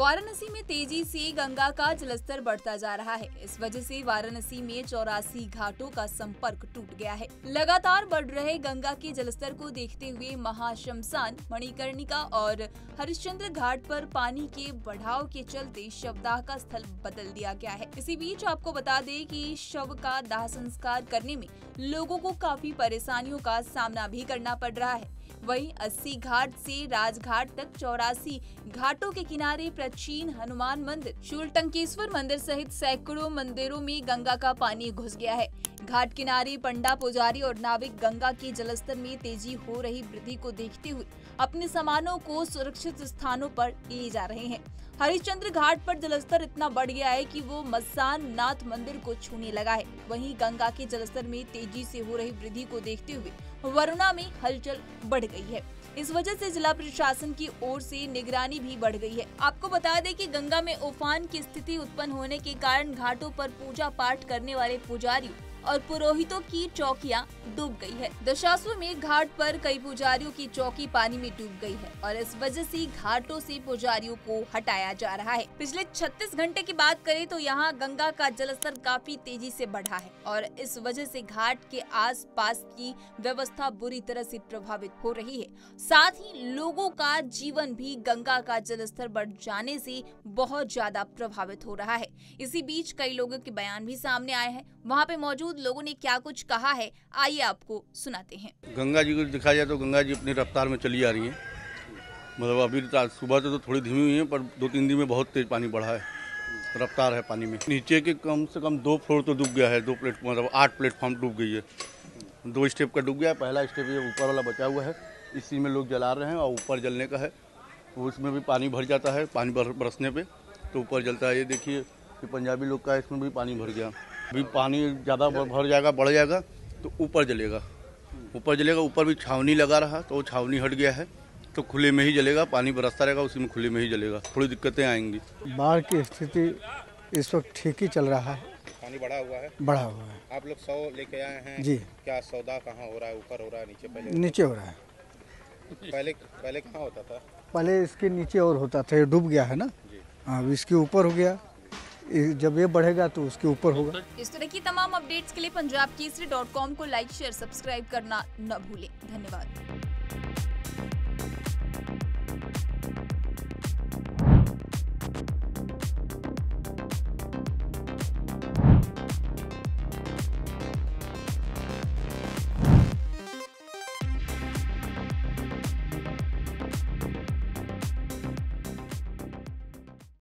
वाराणसी में तेजी से गंगा का जलस्तर बढ़ता जा रहा है। इस वजह से वाराणसी में 84 घाटों का संपर्क टूट गया है। लगातार बढ़ रहे गंगा के जलस्तर को देखते हुए महाशमशान, मणिकर्णिका और हरिश्चंद्र घाट पर पानी के बढ़ाव के चलते शवदाह का स्थल बदल दिया गया है। इसी बीच आपको बता दें कि शव का दाह संस्कार करने में लोगों को काफी परेशानियों का सामना भी करना पड़ रहा है। वहीं 80 घाट से राजघाट तक 84 घाटों के किनारे प्राचीन हनुमान मंदिर, शूलटंकेश्वर मंदिर सहित सैकड़ों मंदिरों में गंगा का पानी घुस गया है। घाट किनारे पंडा, पुजारी और नाविक गंगा के जलस्तर में तेजी हो रही वृद्धि को देखते हुए अपने सामानों को सुरक्षित स्थानों पर ले जा रहे हैं। हरिश्चंद्र घाट पर जलस्तर इतना बढ़ गया है कि वो मसान नाथ मंदिर को छूने लगा है। वहीं गंगा के जलस्तर में तेजी से हो रही वृद्धि को देखते हुए वरुणा में हलचल बढ़ गई है। इस वजह से जिला प्रशासन की ओर से निगरानी भी बढ़ गई है। आपको बता दें कि गंगा में उफान की स्थिति उत्पन्न होने के कारण घाटों पर पूजा पाठ करने वाले पुजारी और पुरोहितों की चौकियां डूब गई है। दशाशो में घाट पर कई पुजारियों की चौकी पानी में डूब गई है और इस वजह से घाटों से पुजारियों को हटाया जा रहा है। पिछले 36 घंटे की बात करें तो यहां गंगा का जलस्तर काफी तेजी से बढ़ा है और इस वजह से घाट के आसपास की व्यवस्था बुरी तरह से प्रभावित हो रही है। साथ ही लोगों का जीवन भी गंगा का जलस्तर बढ़ जाने से बहुत ज्यादा प्रभावित हो रहा है। इसी बीच कई लोगों के बयान भी सामने आए हैं। वहाँ पे मौजूद लोगों ने क्या कुछ कहा है, आइए आपको सुनाते हैं। गंगा जी को दिखाया जाए तो गंगा जी अपनी रफ्तार में चली जा रही है। मतलब अभी सुबह तो थोड़ी धीमी हुई है, पर 2-3 दिन में बहुत तेज पानी बढ़ा है, रफ्तार है पानी में। नीचे के कम से कम 2 फ्लोर तो डूब गया है, 2 प्लेटफॉर्म, मतलब 8 प्लेटफॉर्म डूब गई है। 2 स्टेप का डूब गया है, पहला स्टेप ये ऊपर वाला बचा हुआ है, इसी में लोग जला रहे हैं और ऊपर जलने का है, उसमें भी पानी भर जाता है। पानी बरसने पर तो ऊपर जलता है। ये देखिए कि पंजाबी लोग का इसमें भी पानी भर गया। अभी पानी ज़्यादा भर जाएगा, बढ़ जाएगा तो ऊपर जलेगा, ऊपर जलेगा। ऊपर भी छावनी लगा रहा तो वो छावनी हट गया है, तो खुले में ही जलेगा। पानी बरसता रहेगा, उसी में खुले में ही जलेगा। थोड़ी दिक्कतें आएंगी। बाढ़ की स्थिति इस वक्त ठीक ही चल रहा है। पानी बढ़ा हुआ है, बढ़ा हुआ है। आप लोग सौ लेके आए हैं जी। क्या सौदा कहाँ हो रहा है? ऊपर हो रहा है, नीचे? पहले नीचे हो रहा है। पहले कहाँ होता था? पहले इसके नीचे और होता था, ये डूब गया है ना, अब इसके ऊपर हो गया। जब ये बढ़ेगा तो उसके ऊपर होगा। इस तरह की तमाम अपडेट्स के लिए पंजाब केसरी.com को लाइक, शेयर, सब्सक्राइब करना न भूलें। धन्यवाद।